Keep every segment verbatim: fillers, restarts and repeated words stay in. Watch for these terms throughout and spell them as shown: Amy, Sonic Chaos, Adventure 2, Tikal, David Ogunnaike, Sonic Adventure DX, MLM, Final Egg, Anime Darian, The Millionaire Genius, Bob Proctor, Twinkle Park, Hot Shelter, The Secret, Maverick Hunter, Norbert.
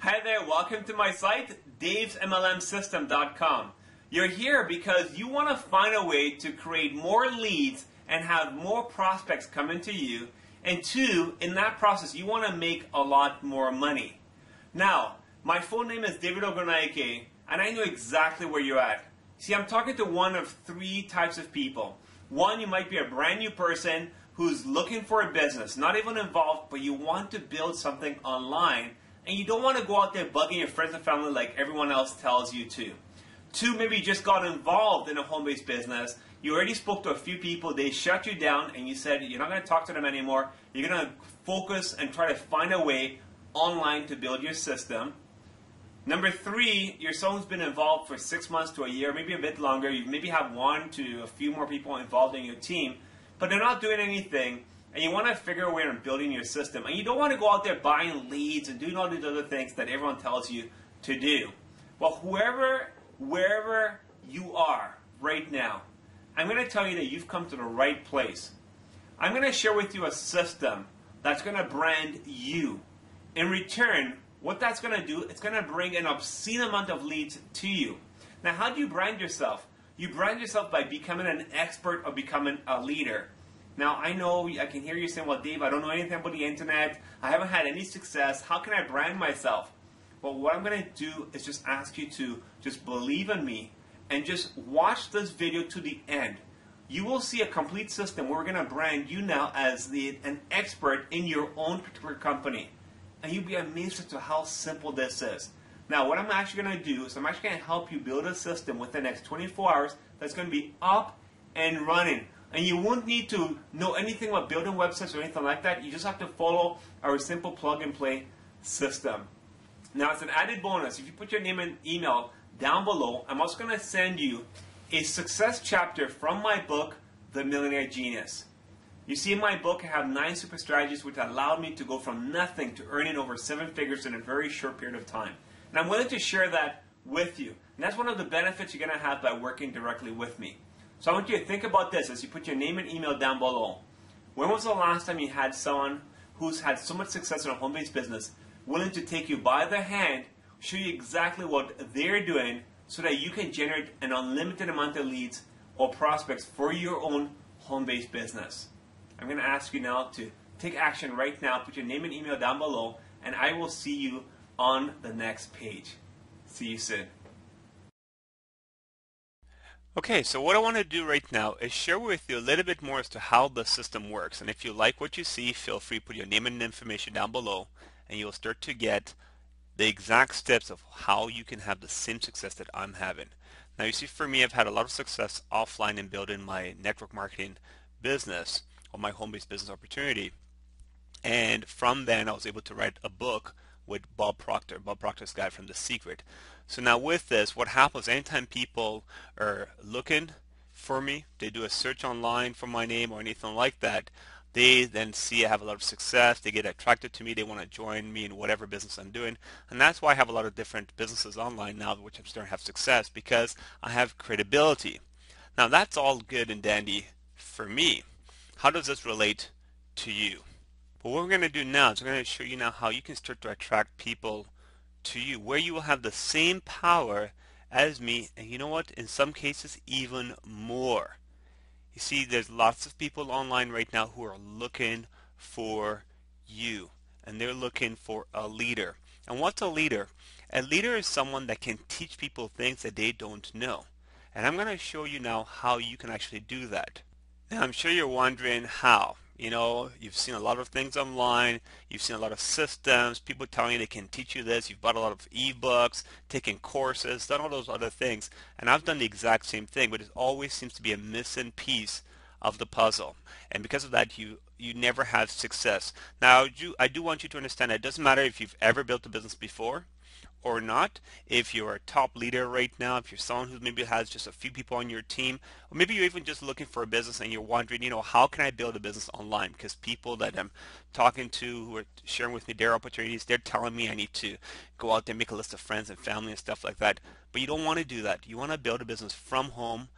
Hi there, welcome to my site, daves M L M system dot com. You're here because you want to find a way to create more leads and have more prospects come into you. And two, in that process, you want to make a lot more money. Now, my full name is David Ogunnaike, and I know exactly where you're at. See, I'm talking to one of three types of people. One, you might be a brand new person who's looking for a business, not even involved, but you want to build something online. And you don't want to go out there bugging your friends and family like everyone else tells you to. Two, maybe you just got involved in a home-based business. You already spoke to a few people. They shut you down and you said you're not going to talk to them anymore. You're going to focus and try to find a way online to build your system. Number three, you're someone who's been involved for six months to a year, maybe a bit longer. You maybe have one to a few more people involved in your team, but they're not doing anything. And you want to figure a way on building your system. And you don't want to go out there buying leads and doing all these other things that everyone tells you to do. Well, whoever, wherever you are right now, I'm going to tell you that you've come to the right place. I'm going to share with you a system that's going to brand you. In return, what that's going to do, it's going to bring an obscene amount of leads to you. Now, how do you brand yourself? You brand yourself by becoming an expert or becoming a leader. Now, I know I can hear you saying, well, Dave, I don't know anything about the internet. I haven't had any success. How can I brand myself? Well, what I'm going to do is just ask you to just believe in me and just watch this video to the end. You will see a complete system where we're going to brand you now as the, an expert in your own particular company. And you'll be amazed as to how simple this is. Now, what I'm actually going to do is I'm actually going to help you build a system within the next twenty-four hours that's going to be up and running. And you won't need to know anything about building websites or anything like that. You just have to follow our simple plug-and-play system. Now, as an added bonus, if you put your name and email down below, I'm also going to send you a success chapter from my book, The Millionaire Genius. You see, in my book, I have nine super strategies which allowed me to go from nothing to earning over seven figures in a very short period of time. And I'm willing to share that with you. And that's one of the benefits you're going to have by working directly with me. So I want you to think about this as you put your name and email down below. When was the last time you had someone who's had so much success in a home-based business willing to take you by the hand, show you exactly what they're doing so that you can generate an unlimited amount of leads or prospects for your own home-based business? I'm going to ask you now to take action right now, put your name and email down below, and I will see you on the next page. See you soon. Okay, so what I want to do right now is share with you a little bit more as to how the system works. And if you like what you see, feel free to put your name and information down below, and you'll start to get the exact steps of how you can have the same success that I'm having. Now, you see, for me, I've had a lot of success offline in building my network marketing business or my home-based business opportunity. And from then, I was able to write a book with Bob Proctor, Bob Proctor's guy from The Secret. So now with this, what happens anytime people are looking for me, they do a search online for my name or anything like that, they then see I have a lot of success, they get attracted to me, they want to join me in whatever business I'm doing. And that's why I have a lot of different businesses online now which I'm starting to have success, because I have credibility. Now that's all good and dandy for me. How does this relate to you? But what we're going to do now is we're going to show you now how you can start to attract people to you, where you will have the same power as me, and you know what, in some cases even more. You see, there's lots of people online right now who are looking for you, and they're looking for a leader. And what's a leader? A leader is someone that can teach people things that they don't know. And I'm going to show you now how you can actually do that. Now, I'm sure you're wondering how. You know, you've seen a lot of things online, you've seen a lot of systems, people telling you they can teach you this, you've bought a lot of ebooks, taken courses, done all those other things, and I've done the exact same thing, but it always seems to be a missing piece of the puzzle. And because of that, you you never have success. Now, I do want you to understand that it doesn't matter if you've ever built a business before or not. If you're a top leader right now, if you're someone who maybe has just a few people on your team, or maybe you're even just looking for a business and you're wondering, you know, how can I build a business online? Because people that I'm talking to who are sharing with me their opportunities, they're telling me I need to go out there and make a list of friends and family and stuff like that. But you don't want to do that. You want to build a business from home,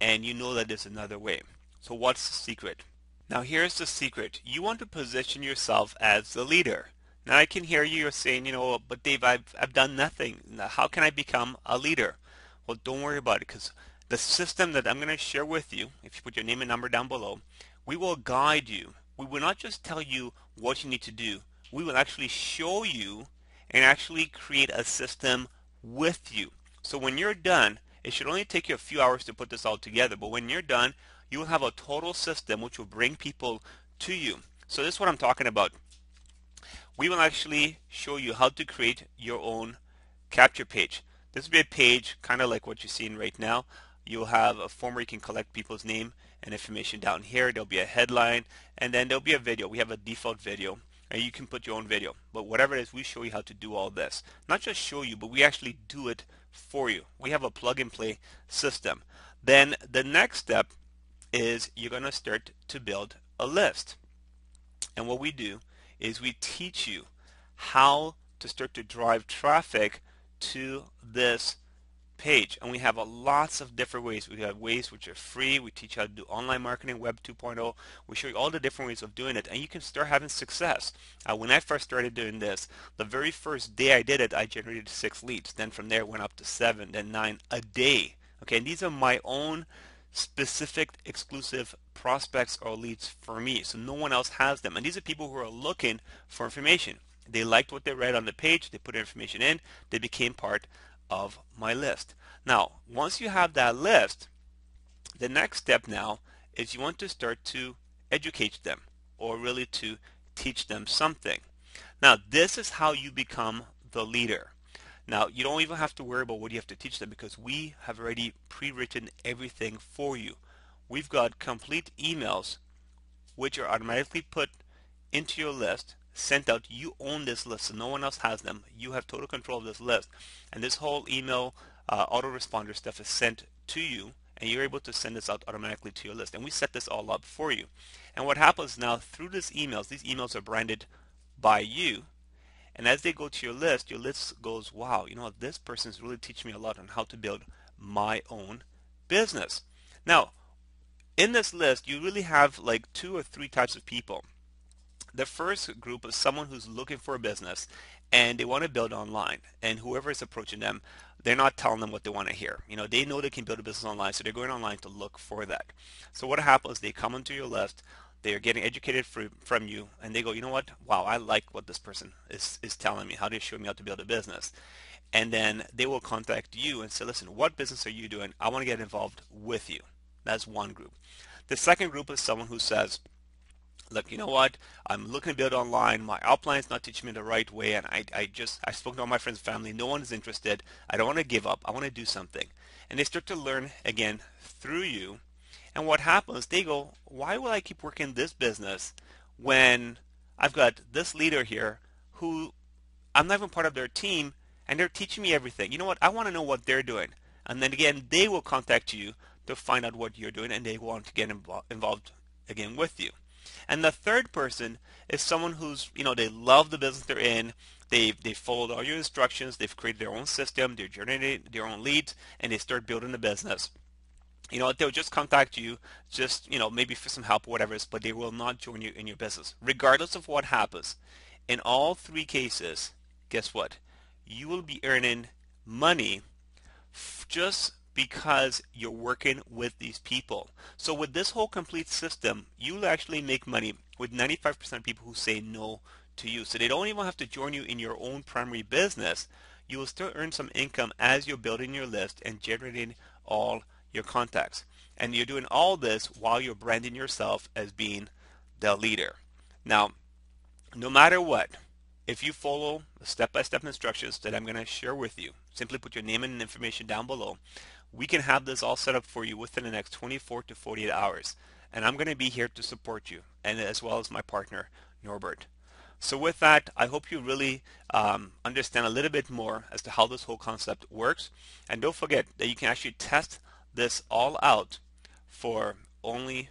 and you know that there's another way. So what's the secret? Now, here's the secret. You want to position yourself as the leader. Now I can hear you saying, you know, but Dave, I've, I've done nothing. Now, how can I become a leader? Well, don't worry about it, because the system that I'm going to share with you, if you put your name and number down below, we will guide you. We will not just tell you what you need to do. We will actually show you and actually create a system with you. So when you're done, it should only take you a few hours to put this all together, but when you're done, you will have a total system which will bring people to you. So this is what I'm talking about. We will actually show you how to create your own capture page. This will be a page kind of like what you're seeing right now. You'll have a form where you can collect people's name and information down here. There'll be a headline, and then there'll be a video. We have a default video, and you can put your own video. But whatever it is, we show you how to do all this. Not just show you, but we actually do it for you. We have a plug and play system. Then the next step is you're going to start to build a list. And what we do is we teach you how to start to drive traffic to this page, and we have a lots of different ways. We have ways which are free. We teach you how to do online marketing, web two point oh. We show you all the different ways of doing it, and you can start having success. Uh, when I first started doing this, the very first day I did it, I generated six leads. Then from there, it went up to seven, then nine a day. Okay, and these are my own specific exclusive prospects or leads for me, so no one else has them. And these are people who are looking for information. They liked what they read on the page. They put information in. They became part of my list. Now, once you have that list, the next step now is you want to start to educate them, or really to teach them something. Now, this is how you become the leader. Now, you don't even have to worry about what you have to teach them, because we have already pre-written everything for you. We've got complete emails which are automatically put into your list, sent out. You own this list, so no one else has them. You have total control of this list, and this whole email uh, autoresponder stuff is sent to you, and you're able to send this out automatically to your list, and we set this all up for you. And what happens now through these emails, these emails are branded by you, and as they go to your list, your list goes, wow, you know, this person's really teaching me a lot on how to build my own business. Now, in this list, you really have like two or three types of people. The first group is someone who's looking for a business and they want to build online, and whoever is approaching them, they're not telling them what they want to hear. You know, they know they can build a business online, so they're going online to look for that. So what happens, they come onto your list, they're getting educated for, from you, and they go, you know what, wow, I like what this person is, is telling me, how they show me how to build a business. And then they will contact you and say, listen, what business are you doing? I want to get involved with you. That's one group. The second group is someone who says, look, you know what, I'm looking to build online, my outline is not teaching me the right way, and I, I just, I spoke to all my friends and family, no one is interested, I don't want to give up, I want to do something. And they start to learn again through you, and what happens, they go, why will I keep working this business when I've got this leader here who I'm not even part of their team, and they're teaching me everything. You know what, I want to know what they're doing. And then again, they will contact you to find out what you're doing, and they want to get invo- involved again with you. And the third person is someone who's, you know, they love the business they're in, they've, they've followed all your instructions, they've created their own system, they're generating their own leads, and they start building the business. You know, they'll just contact you, just, you know, maybe for some help or whatever it is, but they will not join you in your business, regardless of what happens. In all three cases, guess what? You will be earning money just because you're working with these people. So with this whole complete system, you'll actually make money with ninety-five percent of people who say no to you. So they don't even have to join you in your own primary business. You will still earn some income as you're building your list and generating all your contacts. And you're doing all this while you're branding yourself as being the leader. Now, no matter what, if you follow the step-by-step instructions that I'm going to share with you, simply put your name and information down below, we can have this all set up for you within the next twenty-four to forty-eight hours. And I'm going to be here to support you, and as well as my partner, Norbert. So with that, I hope you really um, understand a little bit more as to how this whole concept works. And don't forget that you can actually test this all out for only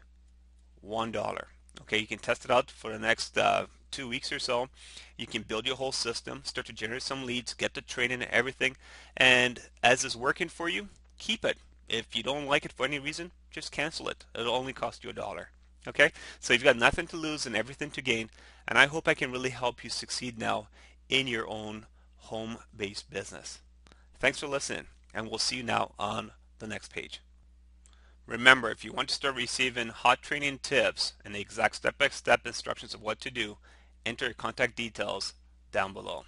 one dollar. Okay, you can test it out for the next uh, two weeks or so. You can build your whole system, start to generate some leads, get the training and everything. And as it's working for you, keep it. If you don't like it for any reason, just cancel it. It'll only cost you a dollar. Okay, so you've got nothing to lose and everything to gain, and I hope I can really help you succeed now in your own home-based business. Thanks for listening, and we'll see you now on the next page. Remember, if you want to start receiving hot training tips and the exact step-by-step instructions of what to do, enter your contact details down below.